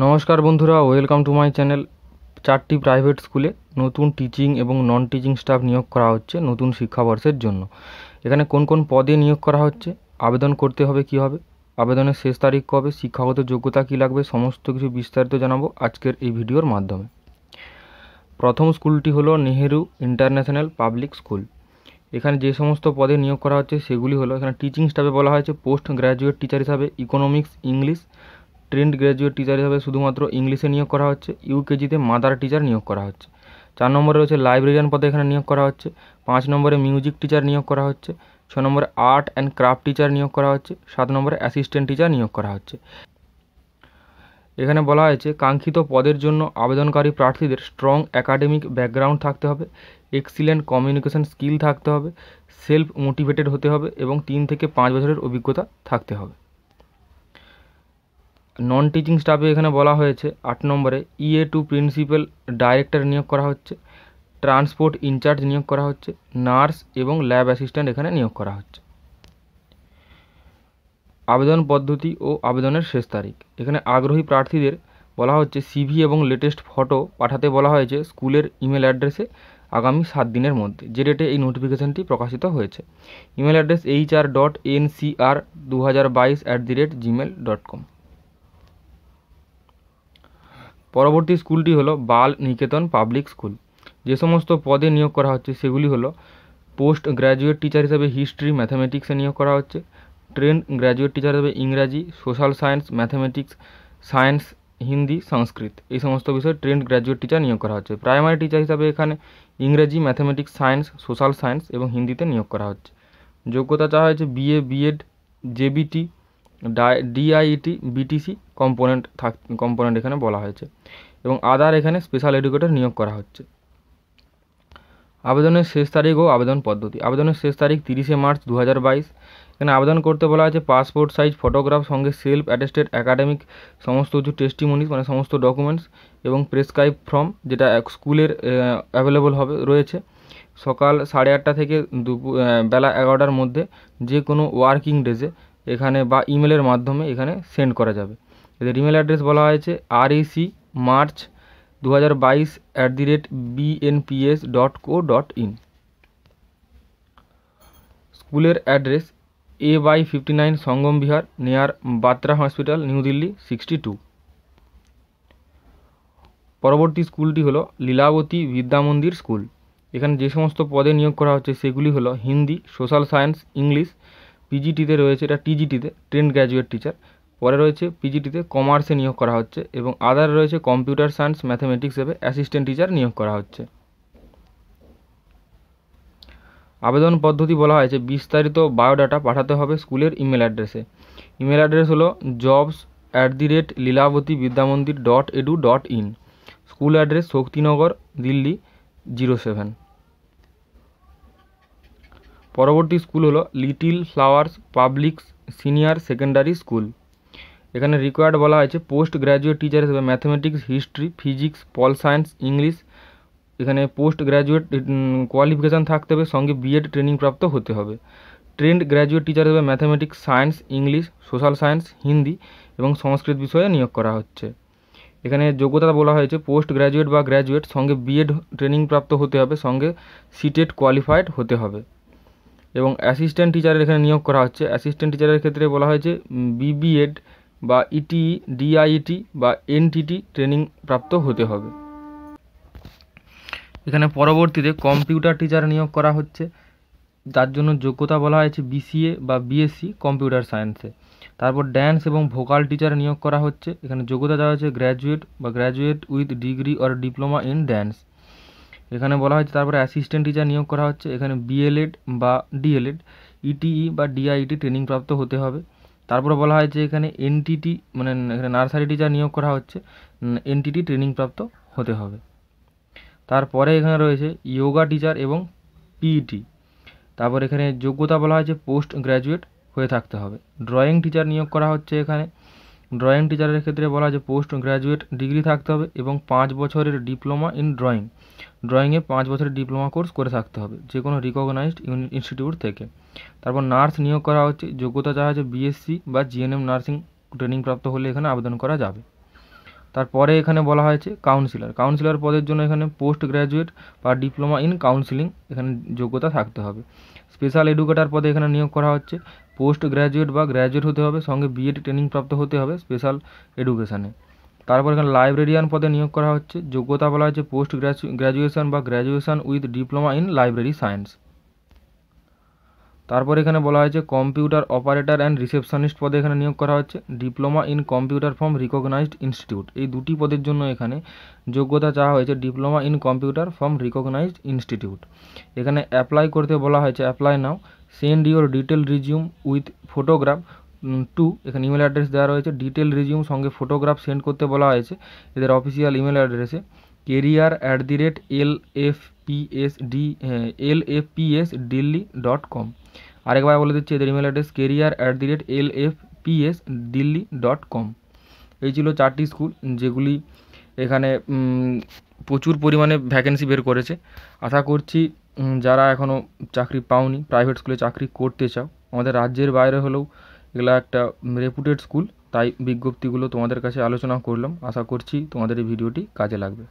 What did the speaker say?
नमस्कार बंधुरा welcome to my channel. चारटी प्राइवेट स्कूले नतून टीचिंग और नन टीचिंग स्टाफ नियोग करा होच्छे नतून शिक्षावर्षेर जोन्नो। एखाने कोन कोन पदे नियोग करा होच्छे, आवेदन करते होबे किभाबे, आवेदनेर शेष तारीख कबे, शिक्षागत योग्यता कि लागबे, समस्त किछु विस्तारित जानाबो आजकेर एई भिडियोर माध्यमे। प्रथम स्कूलटी हलो नेहरू इंटरनैशनल पब्लिक स्कूल। एखाने जे समस्त पदे नियोग करा होच्छे सेगुली हलो, एखाने टीचिंग स्टाफे बला होयेछे पोस्ट ग्राजुएट टीचार हिसाबे economics English, trained graduate teacher हिसाब से शुधुमात्र इंग्लिशे नियोग करा होच्छे, यूकेजी मदार टीचार नियोग करा होच्छे। 4 नम्बरे रयेछे लाइब्रेरियन पदे एखाने नियोग करा होच्छे। 5 नम्बरे म्यूजिक टीचार नियोग करा होच्छे। 6 नम्बरे आर्ट एंड क्राफ्ट टीचार नियोग करा होच्छे। 7 नम्बरे असिस्टेंट टीचार नियोग करा होच्छे। एखाने बला होयेछे कांक्षित पदेर जोन्नो आवेदनकारी प्रार्थीदेर स्ट्रंग एकाडेमिक बैकग्राउंड थाकते होबे, एक्सिलेंट कम्युनिकेशन स्किल थाकते होबे, सेल्फ मोटिवेटेड होते होबे एबं 3 থেকে 5 बछरेर अभिज्ञता थाकते होबे। नन टीचिंग स्टाफे एखाने बला होयेछे 8 नम्बरे ईए टू प्रिंसिपाल डायरेक्टर नियोग करा होच्छे, ट्रांसपोर्ट इनचार्ज नियोग करा होच्छे, नार्स एवं लैब असिस्टैंट एखाने नियोग करा होच्छे। आवेदन पद्धति और आवेदनेर शेष तारीख एखाने आग्रही प्रार्थीदेर बला होच्छे सीवी एवं लेटेस्ट फटो पाठाते बला होयेछे स्कूलेर इमेल एड्रेसे आगामी 7 दिनेर मध्य, जे डेटे এই নোটিফिकेशनটি প্রকাশিত হয়েছে। Email address hr.ncr2022@gmail.com। परवर्ती स्कूलटी हलो बाल निकेतन पब्लिक स्कूल। जे समस्त पदे नियोग करा होच्छे सेगुली हलो पोस्ट ग्राजुएट टीचार हिसाब से हिस्ट्री मैथमेटिक्स नियोग करा होच्छे, ट्रेंड ग्राजुएट टीचार हिसाब से इंगरेजी social science mathematics science Hindi Sanskrit ये समस्त विषय ट्रेंड ग्राजुएट टीचार नियोग करा होच्छे। प्राइमारी टीचार हिसाब से एखाने इंगरेजी मैथमेटिक्स सायन्स सोशल सायन्स और हिंदीते नियोग करा होच्छे। योग्यता चाहा होयेछे BA BEd JBT DIT BTC component एखाने बला होयेछे एबं आदार एखाने स्पेशल एडुकेटर नियोग करा होच्छे। आवेदनेर शेष तारीख और आवेदन पद्धति आवेदनेर शेष तारीख 30 मार्च 2022। एखाने आवेदन करते बला होयेछे पासपोर्ट साइज फटोग्राफ संगे सेल्फ अटेस्टेड एकाडेमिक समस्त किछु टेस्टिमोनिज माने समस्त डकुमेंट्स एबं प्रेसक्राइब फर्म जेटा स्कूलेर अवेलेबल होबे रयेछे। सकाल 8:30 थेके बेला 11टार मध्य जे कोनो वार्किंग डेजे एखाने बा इमेलर माध्यमे एखाने सेंड करा जाबे। एदेर इमेल एड्रेस बला होयेछे rec march 2022@bnps.co.in। स्कूलेर address A/59 Sangam Vihar near Batra hospital New Delhi 62। परवर्ती स्कूलटी हलो लीलावती विद्या मंदिर स्कूल। एखाने जे समस्त पदे नियोग करा होच्छे सेगुली हलो Hindi social science English PGT ते रयेछे, एटा TGT ते ट्रेंड ग्राजुएट टीचार, परे रयेछे PGT ते कमार्से नियोग करा होच्छे एबं आदार रयेछे कम्पिउटार सायन्स मैथमेटिक्स एबे असिस्टेंट टीचार नियोग करा होच्छे। आवेदन पद्धति बला होयेछे विस्तारित बायोडाटा पाठाते होबे स्कूलेर इमेल एड्रेसे। इमेल एड्रेस हलो jobs@lilavatividyamandir.edu.in। School address Shaktinagar Delhi 07। परवर्ती स्कूल हलो little flowers public senior secondary school. एखाने रिक्वायर्ड बला होयेछे पोस्ट ग्राजुएट टीचार हिसाब से मैथमेटिक्स हिस्ट्री फिजिक्स पल सायन्स इंग्लिश एखाने पोस्ट ग्राजुएट क्वालिफिकेशन थाकते होबे संगे बीएड ट्रेनिंग प्राप्त होते होबे। ट्रेंड ग्राजुएट टीचार हिसाब से mathematics science English social science Hindi एबं संस्कृत विषय नियोग करा होच्छे। एखाने योग्यता बला होयेछे पोस्ट ग्राजुएट बा ग्राजुएट संगे बीएड ट्रेनिंग प्राप्त होते होबे संगे सीटेट क्वालिफाइड होते होबे एवं असिस्टेंट टीचार एखाने नियोग करा होच्छे। असिस्टेंट टीचारेर क्षेत्रे बला होयेछे बीबीएड बा ईटीई डीआईटी बा एनटीटी ट्रेनिंग प्राप्त होते होबे। एखाने परवर्तीते कम्पिउटार टीचार नियोग करा होच्छे, तार जोन्नो योग्यता बला होयेछे बीसीए बा बीएससी कम्पिउटार सायेन्से। तारपर डान्स एवं भोकाल टीचार नियोग करा होच्छे। एखाने योग्यता चाওয়া হয়েছে ग्राजुएट बा ग्राजुएट उइथ डिग्री और डिप्लोमा इन डान्स। एखाने बला होयेछे तारपर असिस्टेंट टीचार नियोग करा होच्छे। एखाने बीएलएड बा डीएलएड ईटीई बा डीआईटी ट्रेनिंग प्राप्त होते होबे। तारपर बला होयेछे एखाने एनटीटी माने एखाने नार्सारी टीचार नियोग करा होच्छे, एनटीटी ट्रेनिंग प्राप्त होते होबे। तारपरे एखाने रयेछे योगा टीचार एवं पीईटी। तारपर एखाने योग्यता बला होयेछे पोस्ट ग्राजुएट हये थाकते होबे। ड्रइंग टीचार नियोग करा होच्छे। एखाने ड्रइंग टीचारेर क्षेत्रे बला होयेछे पोस्ट ग्राजुएट डिग्री थाकते होबे एबं 5 বছরের डिप्लोमा इन ड्रइंग ड्रइंगे 5 বছরের डिप्लोमा कोर्स करे थाकते होबे जे कोनो रिकगनाइज्ड इन्स्टिट्यूट थेके। तारपर नार्स नियोग करा होच्छे। योग्यता चाওয়া হয়েছে बीएससी बा जीएनएम नार्सिंग ट्रेनिंग प्राप्त होले एखाने आवेदन करा जाबे। তারপরে এখানে বলা হয়েছে কাউন্সিলর কাউন্সিলর পদের জন্য এখানে পোস্ট গ্রাজুয়েট বা ডিপ্লোমা ইন কাউন্সিলিং এখানে যোগ্যতা থাকতে হবে। স্পেশাল এডুকেটর পদে এখানে নিয়োগ করা হচ্ছে পোস্ট গ্রাজুয়েট বা গ্রাজুয়েট হতে হবে সঙ্গে বিএড ট্রেনিং প্রাপ্ত হতে হবে স্পেশাল এডুকেশনে। তারপর এখানে লাইব্রেরিয়ান পদে নিয়োগ করা হচ্ছে যোগ্যতা বলা হচ্ছে পোস্ট গ্রাজুয়েশন বা graduation with diploma in library science. তারপর এখানে বলা হয়েছে কম্পিউটার অপারেটর অ্যান্ড রিসেপশনিস্ট পদে এখানে নিয়োগ করা হচ্ছে diploma in computer from recognised institute এই দুটি পদের জন্য এখানে যোগ্যতা চাওয়া হয়েছে diploma in computer from recognised institute. এখানে অ্যাপ্লাই করতে বলা হয়েছে apply now send your detail resume with photograph to এখানে ইমেল অ্যাড্রেস দেওয়া রয়েছে ডিটেল রিজিউম সঙ্গে ফটোগ্রাফ সেন্ড করতে বলা হয়েছে এদের অফিসিয়াল ইমেল অ্যাড্রেসে career@lfps delhi.com। আরেকবার বলে দিচ্ছি এদের ইমেল অ্যাড্রেস career@lfpsdelhi.com। এই ছিল চারটি স্কুল যেগুলি এখানে প্রচুর পরিমাণে ভ্যাকেন্সি বের করেছে। আশা করছি যারা এখনও চাকরি পাওনি প্রাইভেট স্কুলে চাকরি করতে চাও আমাদের রাজ্যের বাইরে হলেও এগুলো একটা রেপুটেড স্কুল তাই বিজ্ঞপ্তিগুলো তোমাদের কাছে আলোচনা করলাম। আশা করছি তোমাদের এই ভিডিওটি কাজে লাগবে।